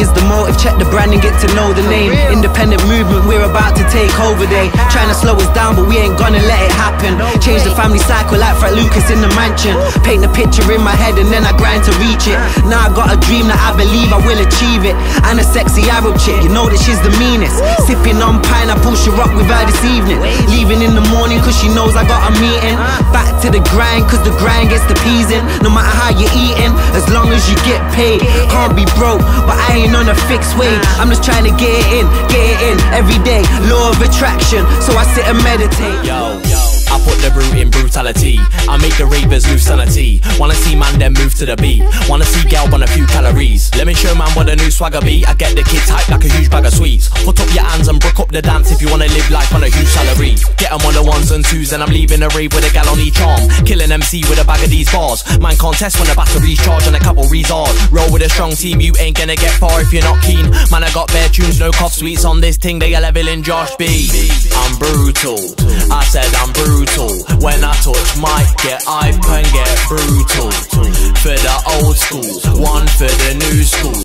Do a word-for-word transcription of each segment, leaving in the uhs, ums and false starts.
is the motive. Check the brand and get to know the name. Independent movement, we're about to take over. They trying to slow us down, but we ain't gonna let it happen. Change the family cycle like Frank Lucas in the mansion. Paint the picture in my head and then I grind to reach it. Now I got a dream that I believe I will achieve it. And a sexy Arab chick, you know that she's the meanest. Sipping on pineapple, she rock with her this evening. Leaving in the morning cause she knows I got a meeting. Back to the grind cause the grind gets the peas in. No matter how you're eating, as long as you get paid. Can't be broke, but I ain't on a fixed wage. I'm just trying to get it in, get it in every day. Law of attraction, so I sit and meditate. Yo, yo. I put the brute in brutality. I make the ravers lose sanity. Wanna see man then move to the beat. Wanna see gal burn a few calories. Let me show man what a new swagger be. I get the kids hyped like a huge bag of sweets. Put up your hands and brook up the dance. If you wanna live life on a huge salary, get them on the ones and twos. And I'm leaving a rave with a gal on each arm. Killing M C with a bag of these bars. Man can't test when the batteries charge and a cavalry's hard. Roll with a strong team, you ain't gonna get far if you're not keen. Man I got bare tunes, no cough sweets on this thing. They are leveling Josh B. I'm brutal, I said I'm brutal. When I touch mic, get hype and get brutal. For the old school, one for the new school.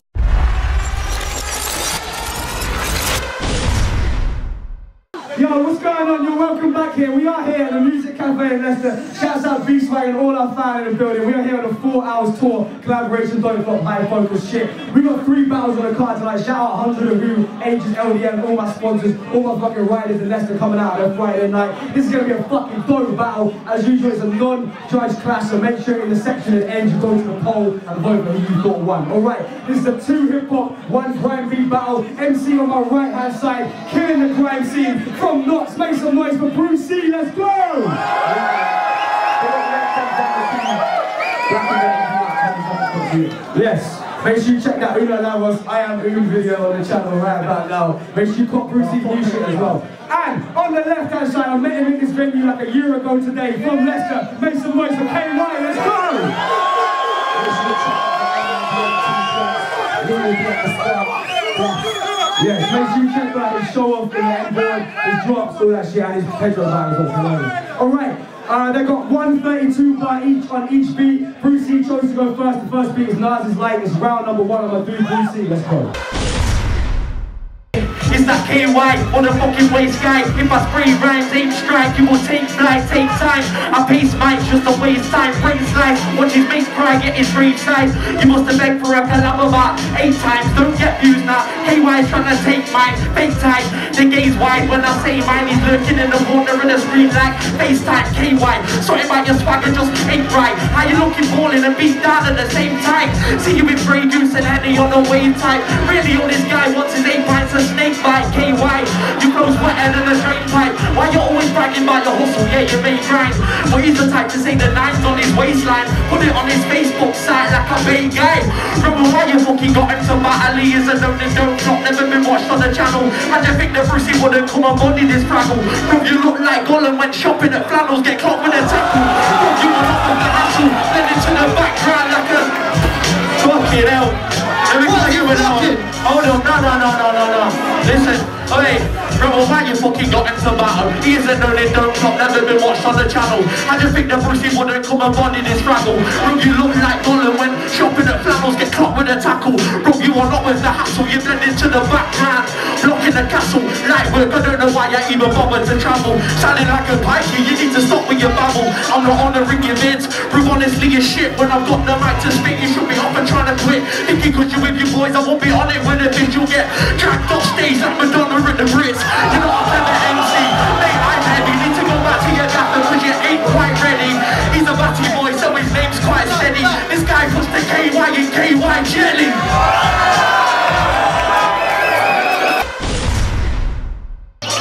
Yo, what's going on? You're welcome back here. We are here at the Music Cafe in Leicester. Shouts out Beast Mic and all our fans in the building. We are here on a four hours tour, collaboration, don't flop, high focus shit. We got three battles on the card tonight. Shout out one hundred of you, Ages, L D M, all my sponsors, all my fucking riders in Leicester coming out on Friday night. This is going to be a fucking dope battle. As usual, it's a non-judge clash, so make sure in the section at the end you go to the poll and vote for who you thought won. Alright, this is a two hip-hop, one grime beat battle. M C on my right-hand side, killing the grime scene. From Knox, make some noise for Bru-C, let's go! Yes. Make sure you check that Oona Lawas I Am Oon video on the channel right about now. Make sure you cop Bru-C's new shit as well. And on the left hand side, I met him in this venue like a year ago today from Leicester. Make some noise for K Y, let's go! Yes, make sure you check out his show off in the end board, his drops, all that shit, and his Pedro Barrett as well. Alright, uh, they got one thirty-two by each on each beat. Bru-C chose to go first. The first beat is Nas Is Light. It's round number one. I'm gonna do Bru-C. Let's go. It's that K Y on the fucking waist, guys. If I spray rhymes, aim strike, you will take flight, take time. I pace mine just a waste time, brain slice. Watch his face cry, get his rage size. You must have begged for a collab about eight times. Don't get views now. K Y's trying to take mine, fake time. The gaze wide when I say mine. He's lurking in the corner in the screen like FaceTime. K Y, sorry about your swagger, just ain't right. How you looking ballin' and beat down at the same time? See you with Grey Goose and Henny on the way type. Really all this guy wants is eight pints of snake. By K Y, you close wetter than a straight pipe. Why you always bragging about your hustle? Yeah, you may grind, but he's the type to say the nine's on his waistline. Put it on his Facebook site like a bait guy. Remember why you fucking got into my alley is a known and don't drop. Never been watched on the channel. How'd you think the Bru-C wouldn't come and body this struggle? Bro, you look like Gollum went shopping at flannels. Get clocked with a tackle. Bro, you were not on the axle. Then into the background like a... Fucking hell. Let me tell you what happened. Hold on, no, no, no, no, no, no. Listen, hey, bro, why you fucking got into battle? He is a known and don't drop, never been watched on the channel. How do you think the Bru-C wouldn't come and bond in this struggle? Bro, you look like Gollum when shopping at flannels, get clocked with a tackle. Bro, you are not with the hassle, you blend into the backhand, blocking the castle. Light work, I don't know why I even bothered to travel. Sounding like a pikey, you need to stop with your babble. I'm not on the ring your vids, bro, honestly, your shit. When I've got the mic to spit, you should be up and trying to quit. Thinking cause you with your boys, I won't be on it when a bitch you'll get jacked off stage like Madonna at the Brits. You know I'm never M C, mate, I'm head. You need to go back to your gaffer cause you ain't quite ready. He's a batty boy, so his name's quite steady. This guy puts the K Y in K Y jelly.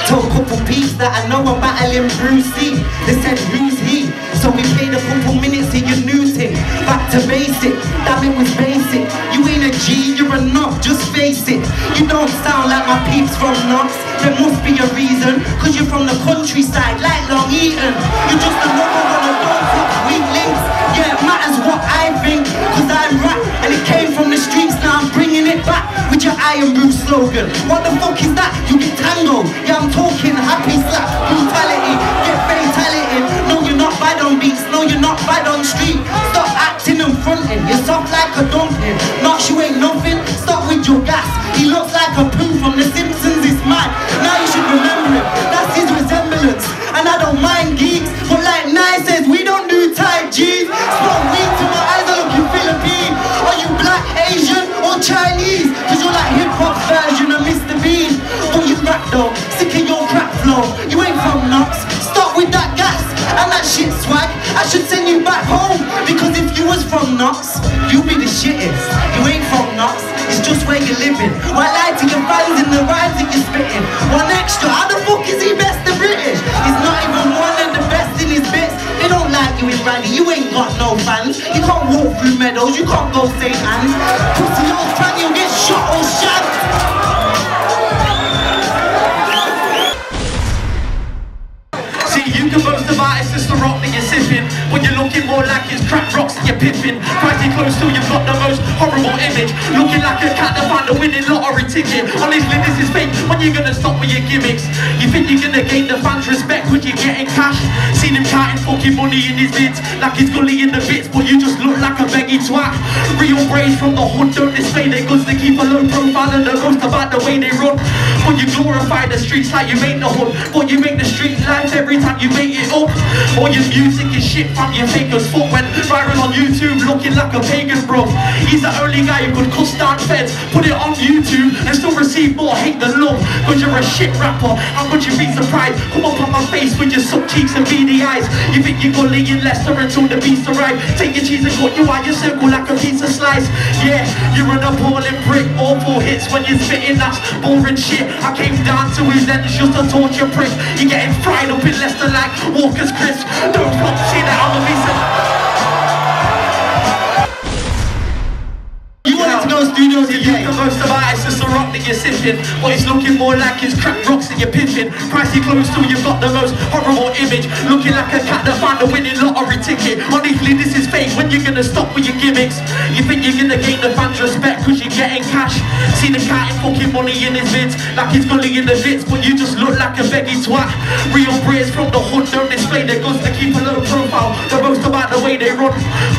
Told a couple peeps that I know I'm battling Bru-C. They said who's he? So we played a couple minutes and you knew him. Back to basic, damn it was basic. You ain't a G, you're a knob, just face it. You don't sound like my peeps from Knox. There must be a reason, cause you're from the countryside like Long Eaton. You're just another one of those six weak links. Yeah, it matters what I think, cause I'm rap. And it came from the streets, now I'm bringing it back with your Iron Roof slogan. What the fuck is that? You get tango. Yeah, I'm talking happy slap, brutality, get fatality. No, you're not bad on beats, no, you're not bad on street. Stop acting and fronting, you're soft like a dumpling. Knox, you ain't nothing, stop with your guy. He looks like a poo from The Simpsons, it's mad. Now you should remember him, that's his resemblance. And I don't mind geeks, but like Nye says, we don't do tight jeans. Smoke weed to my eyes, I look you Philippine. Are you black, Asian, or Chinese? Cause you're like hip-hop's version of Mister Bean. But you rap though, sick of your crap flow. You ain't from Knox, stop with that gas and that shit swag. I should send you back home, because if you was from Knox, you'd be the shittest. You ain't from Knox, it's just where you're living. Why lie to your fans in the rhymes that you're spitting? One extra, how the fuck is he best the British? He's not even one of the best in his bits. They don't like you in Raleigh, you ain't got no fans. You can't walk through meadows, you can't go Saint Anne's. Pussy old fan, you'll get shot or shagged. You can boast about it's just the rock that you're sipping, when you're looking more like it's crap rocks that you're pipping. Pretty close till you've got the most horrible image, looking like a cat that found a winning lottery ticket. Honestly, this is fake. When you gonna stop with your gimmicks? You think you're gonna gain the fans' respect when you're getting cash? Seen him counting fucking money in his bids, like he's gully in the bits, but you just look like a beggy twat. Real brains from the hood don't display their guns, they keep a low profile and they're ghost about the way they run. But you glorify the streets like you make the hood, but you make the street life every time you make it up. All your music is shit, fam, you fake as fuck. When viral on YouTube, looking like a pagan, bro. He's the only guy who could cuss down feds, put it on YouTube, and still receive more hate than love. Cause you're a shit rapper, how could you be surprised? Come up on my face with your sub cheeks and beady eyes. You think you're gonna lay in Leicester until the beast arrive. Take your cheese and cut you out your circle like a pizza slice. Yeah, you're an appalling prick, awful hits when you're spitting, that's boring shit. I came down to his end, it's just a torture prick. You're getting fried up in Leicester like Walkers crisp. Don't fuck shit that I'm a piece. You wanted to go to studios today. You can boast about it's just a rock that you're sipping, but it's looking more like it's crap rocks that you're pimping. Pricey clothes till you've got the most horrible image, looking like a cat that found a winning lottery ticket. Honestly, this is fake. When you gonna stop with your gimmicks? You think you're gonna gain the fans' respect cause you're getting cash? See the cat in fucking money in his vids, like he's gully in the vids, but you just look like a beggy twat. Real braids from the hood don't display their guns, they keep a low profile, they're most about the way they run.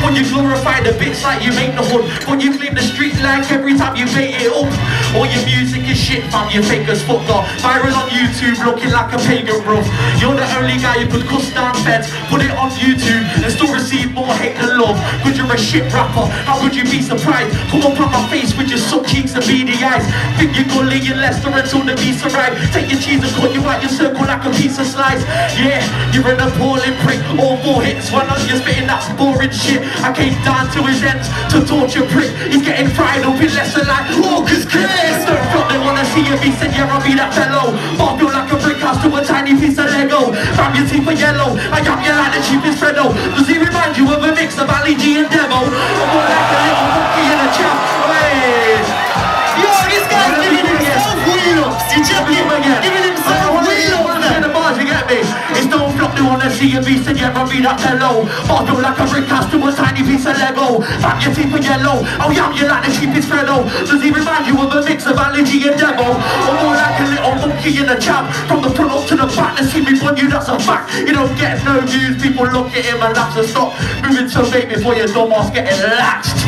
When you glorify the bits like you make the hood, when you claim the street like every time you pay it up. All your music is shit, fam, you fake as fuck though. Viral on YouTube, looking like a pagan, bro. You're the only guy who could cuss down feds, put it on YouTube, and still receive more hate than love. Cause you're a shit rapper, how would you be surprised? Come up on my face with your sub cheeks and beady eyes. Think you're gonna lay in Leicester until the beast arrive. Take your cheese and cut you out your circle like a pizza slice. Yeah, you're an appalling prick, all four hits, one on you spitting that boring shit. I came down to his ends to torture prick. He's getting fried up in Leicester like Walker's crisp. Don't feel they wanna see a beast, and yeah, I'll be that fellow. Bob, you're like a brick house to a tiny piece of Lego. Bam, your teeth are yellow, I am your like the cheapest Freddo. Does he remind you of a mix of Ali G and Demo? I'm more like a little monkey in a chap. Yo, this guy's giving himself wheel-ups, you check him again. Giving himself wheel-ups in the bars, you get me? It's don't flop, they wanna see a beast, and yeah, I'll be that fellow. Bob, you're like a brick house to a tiny piece of Lego. Bam, your teeth are yellow, oh yeah, you're like the cheapest Freddo. Does he remind you of a mix of Ali G and Demo? I'm more like a little monkey in a chap. From the front up to the back, they see me on you, that's a fact. You don't get no views, people look at him and that's a stop. Moving so late before your dumbass getting latched.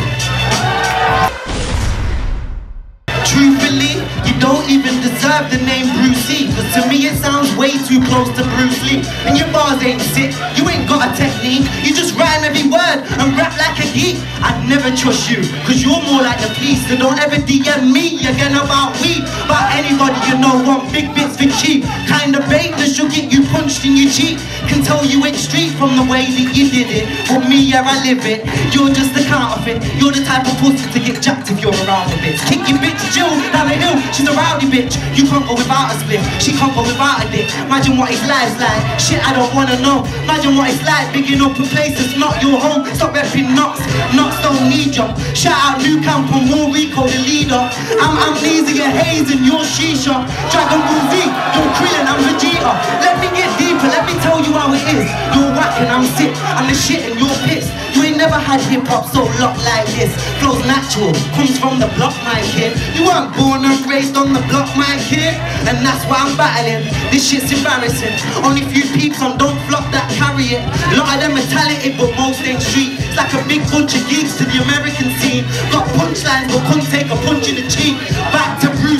Truthfully, you don't even deserve the name Bru-C, cause to me it sounds way too close to Bruce Lee. And your bars ain't sick, you ain't got a technique, you just rhyme every word and rap like a geek. I'd never trust you, cause you're more like the police, so don't ever D M me again about weed. About anybody you know want big bits for cheap, kinda bait that should get you punched in your cheek. Can tell you ain't street from the way that you did it, but me, yeah, I live it. You're just the counterfeit, you're the type of pussy to get jacked if you're around a bitch. Kick your bitch, down the hill, she's a rowdy bitch. You can't go without a split, she can't go without a dick. Imagine what his life's like, shit I don't wanna know. Imagine what it's like, bigging up a place that's not your home. Stop repping Knox, Knox don't need you. Shout out New Camp and War Rico, the leader. I'm amnesia, haze and your shisha. Dragon Ball Z, you're Krillin, I'm Vegeta. Let me get deeper, let me tell you how it is. You're whack and I'm sick, I'm the shit and you're pissed. You ain't never had hip-hop so locked like this. Flow's natural, comes from the block, my kid. You I'm born and raised on the block, my kid, and that's why I'm battling. This shit's embarrassing. Only few peeps on don't flop that carry it. A lot of them are talented, but most ain't street. It's like a big bunch of geeks to the American scene. Got punchlines, but couldn't take a punch in the cheek. Back to Bru-C.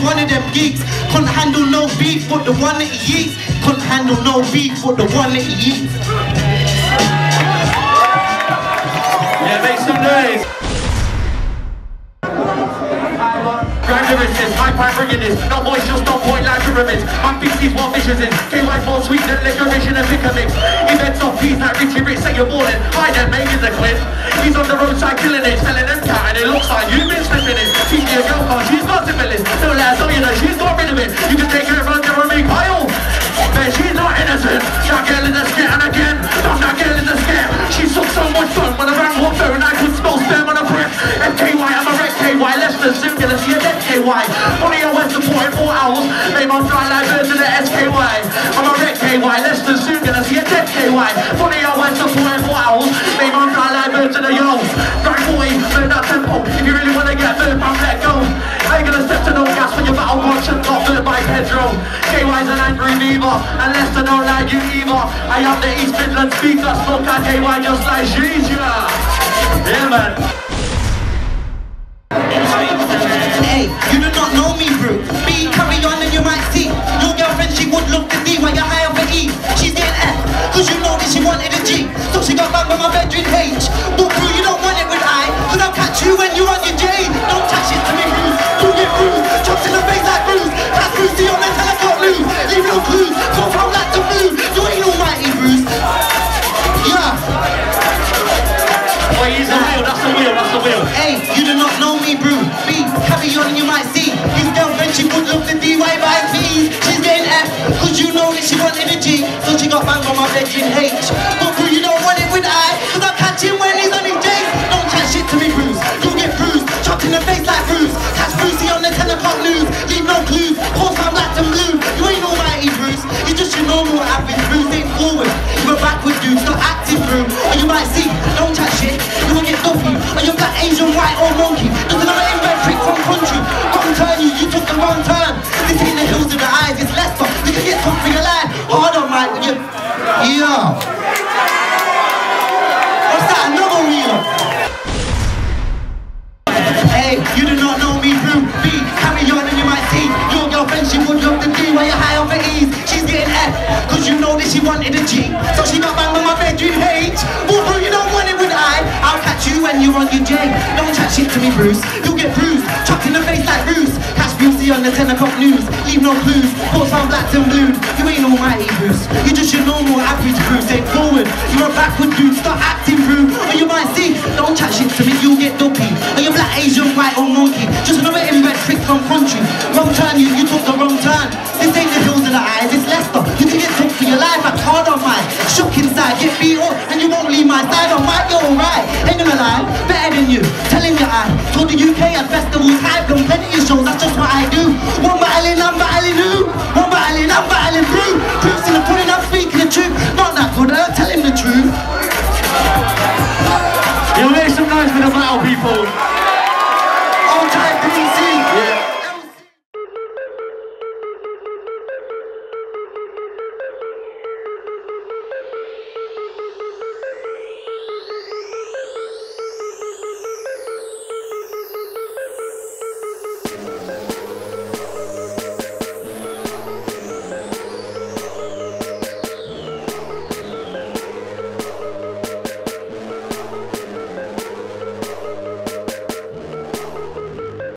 he's one of them geeks. Couldn't handle no beef with the one that he eats. Couldn't handle no beef with the one that he eats. Yeah, make some noise. Grandirism, high pipe ringing. No voice, just no point like pyramids. My B C's more vicious in. K Y more sweet than licorice and pick a mix. Events off peas like Richie Rich, say you're ballin'. I then made in the clip. He's on the roadside killing it, selling them cat, and it looks like you've been slipping it. Teach your girl cause she's got the villain. No lads, oh you know she's got rid of it. You can take her around and make pile. Man, she's not innocent. That girl in the skit, and again, not that girl in the skit. She sucked so much fun when I ran off her and I could smell sperm on her breath. And K Y, I'm a red K Y, Leicester, singular, she a dead K Y. Only I went supporting four owls, they must die like birds in the S K Y. I'm a red K Y, Leicester, singular, she a dead K Y. Funny I went supporting four owls, they must die like birds in the yolks. Drag boy, burn that tempo, if you really want to get burnt, I'm let go. I ain't gonna step to no gas when your battle conscience got burnt by Pedro. K Y's an angry lever, and Leicester don't like you either. I am the East Midland speaker, smoke at K Y just like Vegeta. Yeah, man. Hey, you do not know me, bro. Me, carry on and you might see. Your girlfriend, she would look to D while you're high over E. She's getting F, cause you know that she wanted a G. So she got back with my bedroom H. But bro, you don't want it with I, cause I'll catch you when you're on your J. Don't touch it to me, bro. Do get bro. Chops in the face like bro. That's Bru-C on the telephone. Leave no clues, go from that to blue. You ain't almighty, Bruce. Yeah. Wait, he's the wheel, that's the wheel, that's the wheel. Hey, you do not know me, Bru. Me, carry on and you might see. His girlfriend, she would look the D Y by me. She's getting F, cause you know that she wanted a G. So she got banged on my bedroom H. But Bru, you don't want it with I, cause I'll catch him when he's on his days. Don't chat shit to me, Bruce. You get bruised, chopped in the face like Bruce. Catch Bru-C on the ten o'clock news. Leave no clues, horse I'm black and blue. It's just your normal average, Bruce ain't forward. You're a backward dude, not active bro. And you might see, don't chat shit, you will get dumpy. Or you're black, Asian, white or monkey. There's another inbred prick from country. Don't turn you, you took the wrong turn. This ain't the hills of the eyes, it's Leicester. You can get something alive, hard on right with you. Yeah. What's that, another wheel? Hey, you do not know me, Bru. B, carry on and you might see. Your girlfriend, she would love the D while you're high off the E. Cause you know that she wanted a G. So she got banged on my bedroom H. Well, bro, you don't want it with I, I'll catch you when you're on your J. Don't chat shit to me, Bruce. You'll get bruised, chucked in the face like Bruce. Catch Bru-C on the ten o'clock news. Leave no clues, horse on blacks and blues. You ain't almighty, Bruce. You're just your normal average, Bruce. Ain't forward, you're a backward dude. Start acting, Bruce. Or you might see, don't chat shit to me, you'll get dumpy. Or you're black, Asian, white or monkey. Just another inbred trick from country. Wrong turn, you, you took the wrong turn. This ain't the hills in the eyes, it's Leicester. You can get took for your life, I'm hard on mine. Shook inside, get beat up, and you won't leave my side. On mine, you're alright. Ain't gonna lie, better than you. Telling your eye, told the U K at festivals, I've done plenty of shows, that's just what I do. One battling, I'm battling who? One battling, I'm battling through. Proofs in the pudding, I'm speaking the truth. Not that good, I'm telling the truth. You'll make some noise for the battle, people.